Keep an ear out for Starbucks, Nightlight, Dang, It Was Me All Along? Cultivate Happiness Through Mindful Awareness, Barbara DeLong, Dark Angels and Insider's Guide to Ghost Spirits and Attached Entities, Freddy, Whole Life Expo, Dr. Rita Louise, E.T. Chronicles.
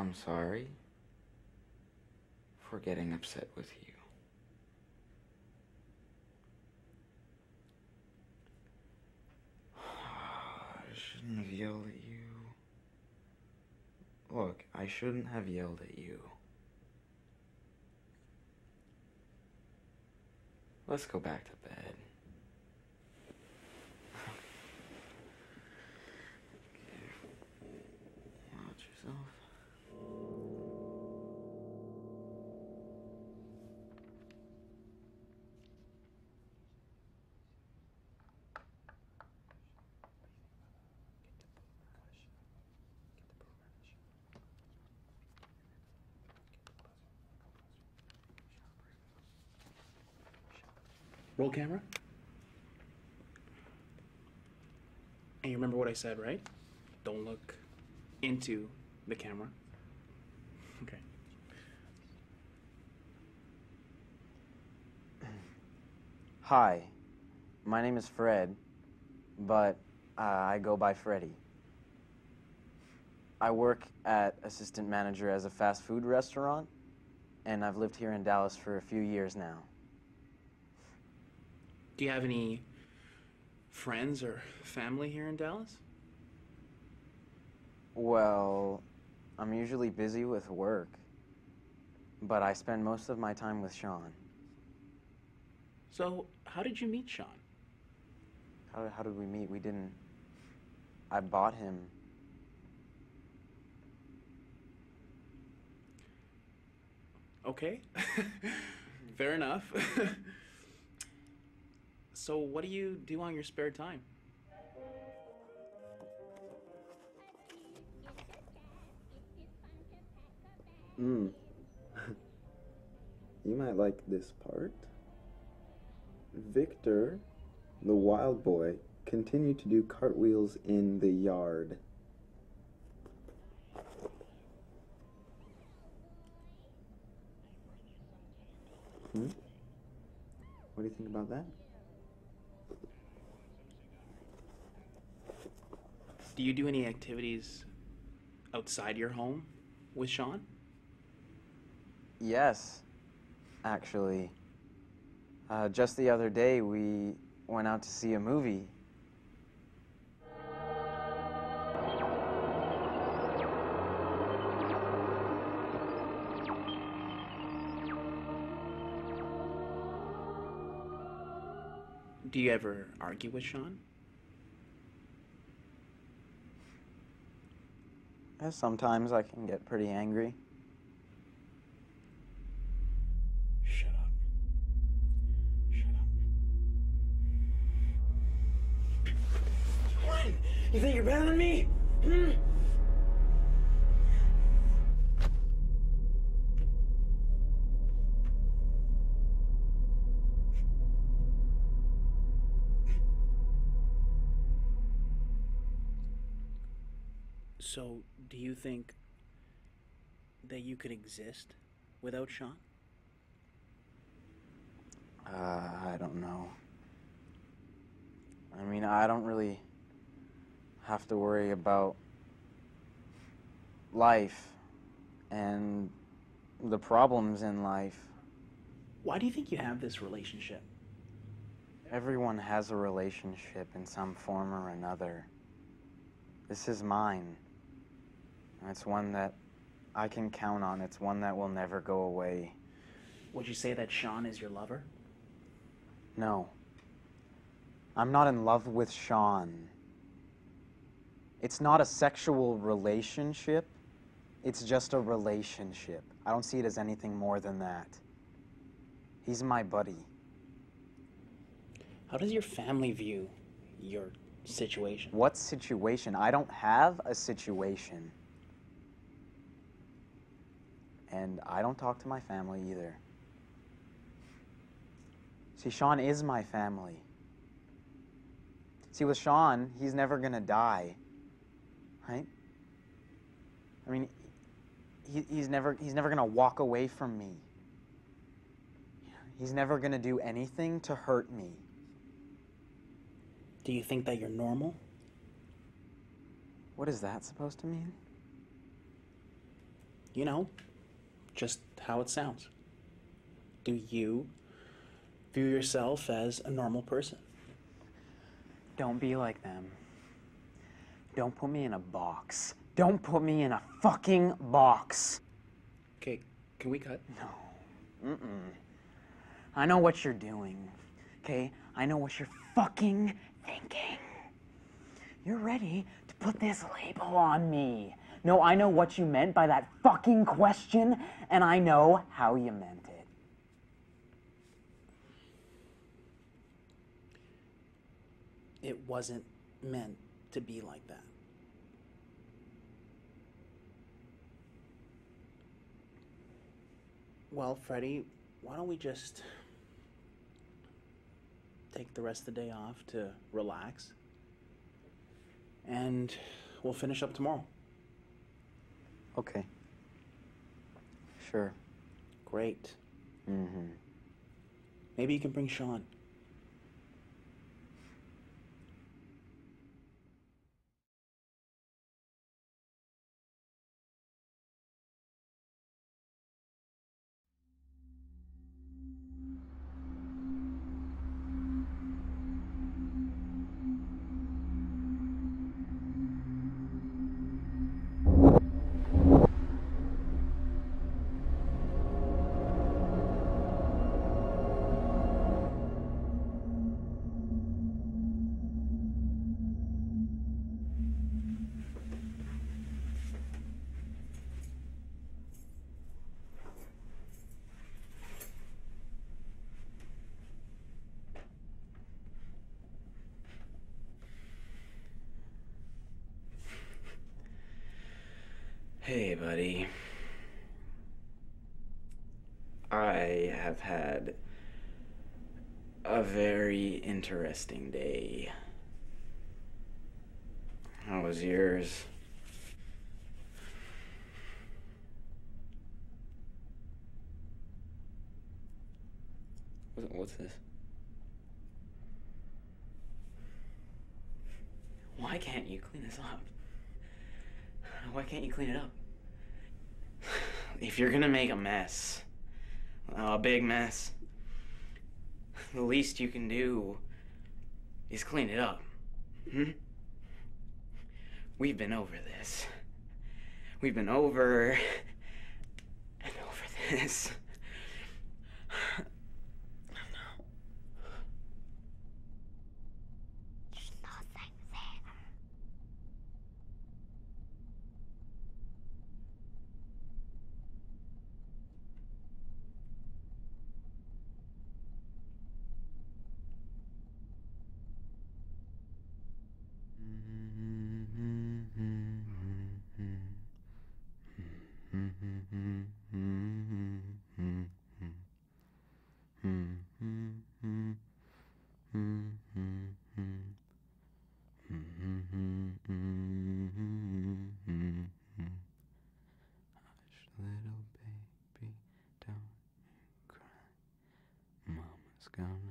I'm sorry for getting upset with you. I shouldn't have yelled at you. Look, I shouldn't have yelled at you. Let's go back to bed. Watch yourself. Roll camera. And you remember what I said, right? Don't look into the camera. Okay. Hi, my name is Fred, but I go by Freddy. I work at assistant manager as a fast food restaurant, and I've lived here in Dallas for a few years now. Do you have any friends or family here in Dallas? Well, I'm usually busy with work, but I spend most of my time with Sean. So, how did you meet Sean? How did we meet? We didn't. I bought him. Okay. Fair enough. So what do you do on your spare time? You might like this part. Victor, the wild boy, continued to do cartwheels in the yard. What do you think about that? Do you do any activities outside your home with Sean? Yes, actually. Just the other day, we went out to see a movie. Do you ever argue with Sean? Sometimes I can get pretty angry. Shut up. Shut up. Sean, you think you're better than me? Hmm? So, do you think that you could exist without Sean? I don't know. I mean, I don't really have to worry about life and the problems in life. Why do you think you have this relationship? Everyone has a relationship in some form or another. This is mine. It's one that I can count on. It's one that will never go away. Would you say that Sean is your lover? No. I'm not in love with Sean. It's not a sexual relationship. It's just a relationship. I don't see it as anything more than that. He's my buddy. How does your family view your Situation. What situation? I don't have a situation. And I don't talk to my family either. See, Sean is my family. See, with Sean, he's never gonna die, right? I mean, he's never gonna walk away from me. He's never gonna do anything to hurt me. Do you think that you're normal? What is that supposed to mean? You know, just how it sounds. Do you view yourself as a normal person? Don't be like them. Don't put me in a box. Don't put me in a fucking box. Okay, can we cut? No. Mm-mm. I know what you're doing, okay? I know what you're fucking thinking. You're ready to put this label on me. No, I know what you meant by that fucking question, and I know how you meant it. It wasn't meant to be like that. Well, Freddy, why don't we just take the rest of the day off to relax, and we'll finish up tomorrow. Okay. Sure. Great. Mm-hmm. Maybe you can bring Sean. Hey, buddy. I have had a very interesting day. How was yours? What's this? Why can't you clean this up? Why can't you clean it up? If you're gonna make a mess, a big mess, the least you can do is clean it up. Hmm? We've been over this. We've been over and over this. Go.